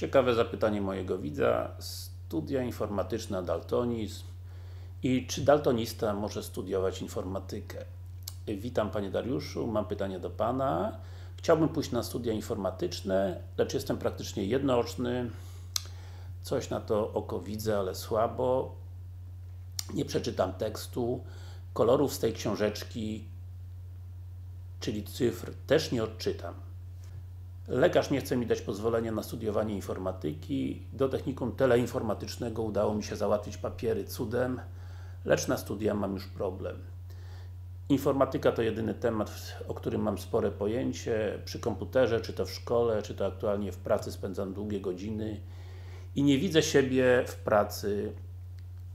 Ciekawe zapytanie mojego widza. Studia informatyczne, daltonizm i czy daltonista może studiować informatykę? Witam Panie Dariuszu, mam pytanie do Pana. Chciałbym pójść na studia informatyczne, lecz jestem praktycznie jednooczny. Coś na to oko widzę, ale słabo. Nie przeczytam tekstu. Kolorów z tej książeczki, czyli cyfr, też nie odczytam. Lekarz nie chce mi dać pozwolenia na studiowanie informatyki. Do technikum teleinformatycznego udało mi się załatwić papiery cudem, lecz na studia mam już problem. Informatyka to jedyny temat, o którym mam spore pojęcie. Przy komputerze, czy to w szkole, czy to aktualnie w pracy spędzam długie godziny i nie widzę siebie w pracy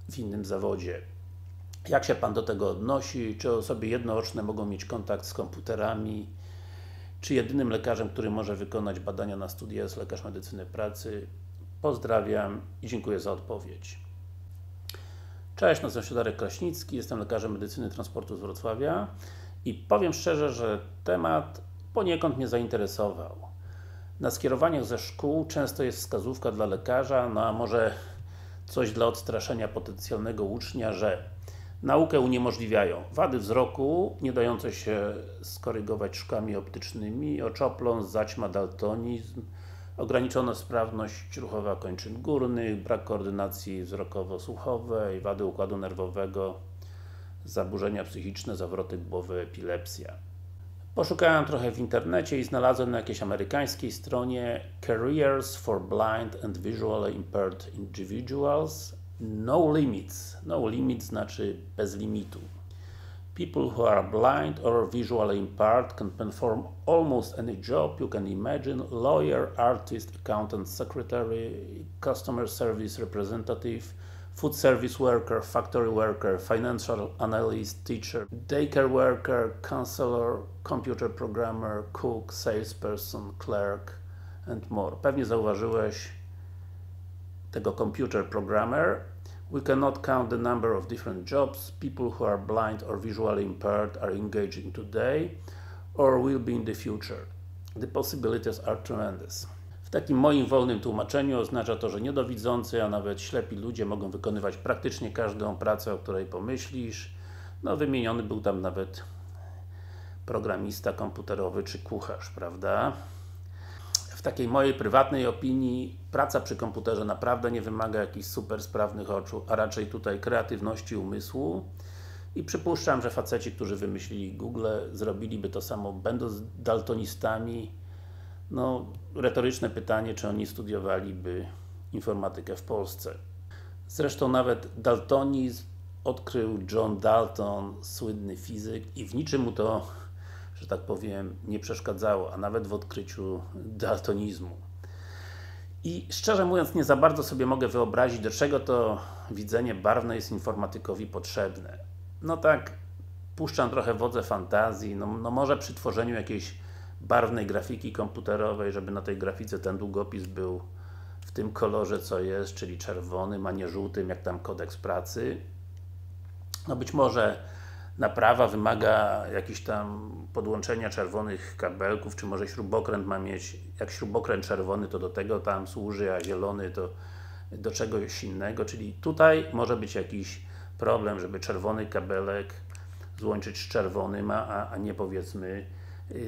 w innym zawodzie. Jak się Pan do tego odnosi? Czy osoby jednooczne mogą mieć kontakt z komputerami? Czy jedynym lekarzem, który może wykonać badania na studia, jest lekarz medycyny pracy? Pozdrawiam i dziękuję za odpowiedź. Cześć, nazywam się Darek Kraśnicki, jestem lekarzem medycyny transportu z Wrocławia i powiem szczerze, że temat poniekąd mnie zainteresował. Na skierowaniach ze szkół często jest wskazówka dla lekarza, no a może coś dla odstraszenia potencjalnego ucznia, że naukę uniemożliwiają wady wzroku, nie dające się skorygować szkłami optycznymi, oczopląs, zaćma, daltonizm, ograniczona sprawność ruchowa kończyn górnych, brak koordynacji wzrokowo-słuchowej, wady układu nerwowego, zaburzenia psychiczne, zawroty głowy, epilepsja. Poszukałem trochę w internecie i znalazłem na jakiejś amerykańskiej stronie Careers for Blind and Visually Impaired Individuals No Limits. No Limits znaczy bez limitu. People who are blind or visually impaired can perform almost any job you can imagine: lawyer, artist, accountant, secretary, customer service representative, food service worker, factory worker, financial analyst, teacher, daycare worker, counselor, computer programmer, cook, salesperson, clerk and more. Pewnie zauważyłeś tego computer programmer. We cannot count the number of different jobs people who are blind or visually impaired are engaged in today or will be in the future. The possibilities are tremendous. W takim moim wolnym tłumaczeniu oznacza to, że niedowidzący, a nawet ślepi ludzie mogą wykonywać praktycznie każdą pracę, o której pomyślisz. No, wymieniony był tam nawet programista komputerowy czy kucharz, prawda? W takiej mojej prywatnej opinii praca przy komputerze naprawdę nie wymaga jakichś super sprawnych oczu, a raczej tutaj kreatywności umysłu, i przypuszczam, że faceci, którzy wymyślili Google, zrobiliby to samo, będąc daltonistami. No, retoryczne pytanie, czy oni studiowaliby informatykę w Polsce. Zresztą nawet daltonizm odkrył John Dalton, słynny fizyk, i w niczym mu to, że tak powiem, nie przeszkadzało, a nawet w odkryciu daltonizmu. I szczerze mówiąc, nie za bardzo sobie mogę wyobrazić, do czego to widzenie barwne jest informatykowi potrzebne. No tak, puszczam trochę wodze fantazji, no może przy tworzeniu jakiejś barwnej grafiki komputerowej, żeby na tej grafice ten długopis był w tym kolorze, co jest, czyli czerwonym, a nie żółtym, jak tam kodeks pracy. No być może naprawa wymaga jakichś tam podłączenia czerwonych kabelków, czy może śrubokręt ma mieć, jak śrubokręt czerwony, to do tego tam służy, a zielony to do czegoś innego, czyli tutaj może być jakiś problem, żeby czerwony kabelek złączyć z czerwonym, a nie powiedzmy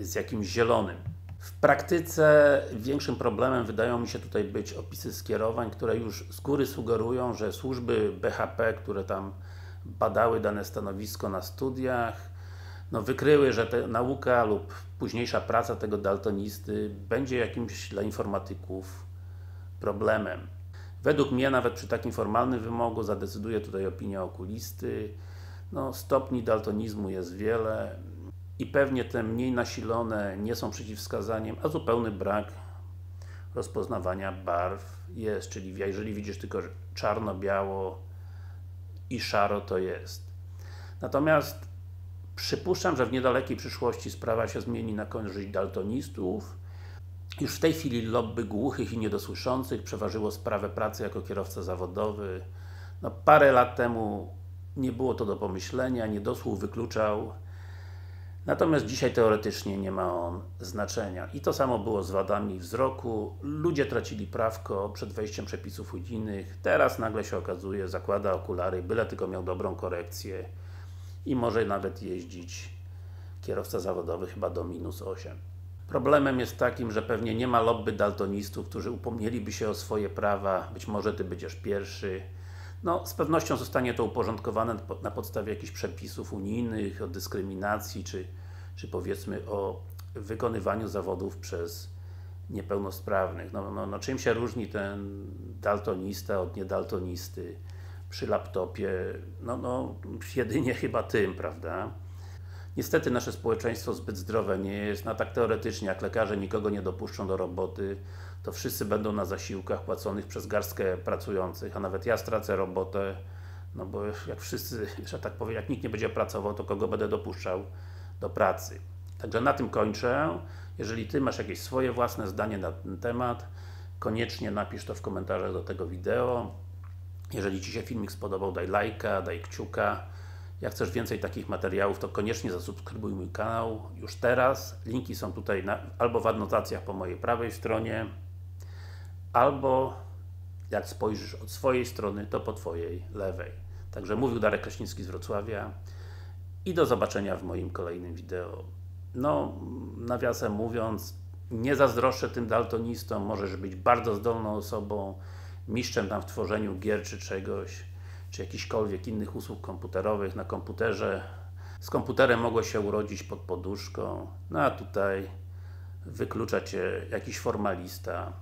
z jakimś zielonym. W praktyce większym problemem wydają mi się tutaj być opisy skierowań, które już z góry sugerują, że służby BHP, które tam badały dane stanowisko na studiach, no wykryły, że ta nauka lub późniejsza praca tego daltonisty będzie jakimś dla informatyków problemem. Według mnie nawet przy takim formalnym wymogu zadecyduje tutaj opinia okulisty. No, stopni daltonizmu jest wiele i pewnie te mniej nasilone nie są przeciwwskazaniem, a zupełny brak rozpoznawania barw jest, czyli jeżeli widzisz tylko czarno-biało i szaro, to jest. Natomiast przypuszczam, że w niedalekiej przyszłości sprawa się zmieni na korzyść daltonistów. Już w tej chwili lobby głuchych i niedosłyszących przeważyło sprawę pracy jako kierowca zawodowy. No, parę lat temu nie było to do pomyślenia, niedosłuch wykluczał Natomiast dzisiaj teoretycznie nie ma on znaczenia. I to samo było z wadami wzroku. Ludzie tracili prawko przed wejściem przepisów unijnych. Teraz nagle się okazuje, zakłada okulary, byle tylko miał dobrą korekcję i może nawet jeździć kierowca zawodowy chyba do -8. Problemem jest takim, że pewnie nie ma lobby daltonistów, którzy upomnieliby się o swoje prawa. Być może Ty będziesz pierwszy. No, z pewnością zostanie to uporządkowane na podstawie jakichś przepisów unijnych, o dyskryminacji, czy powiedzmy o wykonywaniu zawodów przez niepełnosprawnych. No, czym się różni ten daltonista od niedaltonisty przy laptopie? No, jedynie chyba tym, prawda? Niestety nasze społeczeństwo zbyt zdrowe nie jest, no tak teoretycznie, jak lekarze nikogo nie dopuszczą do roboty, to wszyscy będą na zasiłkach płaconych przez garstkę pracujących, a nawet ja stracę robotę, no bo jak wszyscy, że tak powiem, jak nikt nie będzie pracował, to kogo będę dopuszczał do pracy. Także na tym kończę. Jeżeli Ty masz jakieś swoje własne zdanie na ten temat, koniecznie napisz to w komentarzach do tego wideo. Jeżeli Ci się filmik spodobał, daj lajka, daj kciuka. Jak chcesz więcej takich materiałów, to koniecznie zasubskrybuj mój kanał już teraz. Linki są tutaj albo w adnotacjach po mojej prawej stronie, albo jak spojrzysz od swojej strony, to po Twojej lewej. Także mówił Darek Kraśnicki z Wrocławia i do zobaczenia w moim kolejnym wideo. No, nawiasem mówiąc, nie zazdroszczę tym daltonistom, możesz być bardzo zdolną osobą, mistrzem tam w tworzeniu gier czy czegoś, czy jakichkolwiek innych usług komputerowych na komputerze. Z komputerem mogło się urodzić pod poduszką, no a tutaj wyklucza Cię jakiś formalista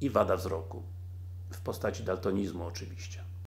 i wada wzroku. W postaci daltonizmu oczywiście.